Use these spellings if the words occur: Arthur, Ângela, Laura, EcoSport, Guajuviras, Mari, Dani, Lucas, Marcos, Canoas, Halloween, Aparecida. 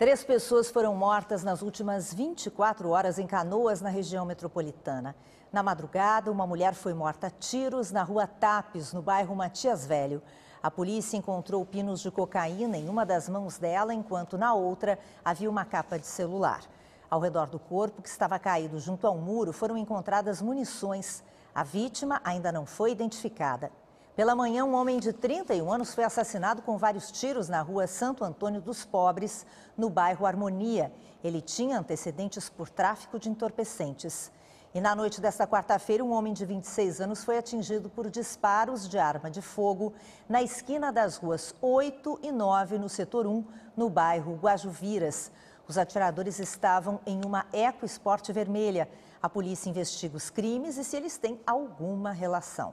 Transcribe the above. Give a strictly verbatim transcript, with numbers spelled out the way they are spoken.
Três pessoas foram mortas nas últimas vinte e quatro horas em Canoas, na região metropolitana. Na madrugada, uma mulher foi morta a tiros na rua Tapes, no bairro Matias Velho. A polícia encontrou pinos de cocaína em uma das mãos dela, enquanto na outra havia uma capa de celular. Ao redor do corpo, que estava caído junto ao muro, foram encontradas munições. A vítima ainda não foi identificada. Pela manhã, um homem de trinta e um anos foi assassinado com vários tiros na rua Santo Antônio dos Pobres, no bairro Harmonia. Ele tinha antecedentes por tráfico de entorpecentes. E na noite desta quarta-feira, um homem de vinte e seis anos foi atingido por disparos de arma de fogo na esquina das ruas oito e nove, no setor um, no bairro Guajuviras. Os atiradores estavam em uma EcoSport vermelha. A polícia investiga os crimes e se eles têm alguma relação.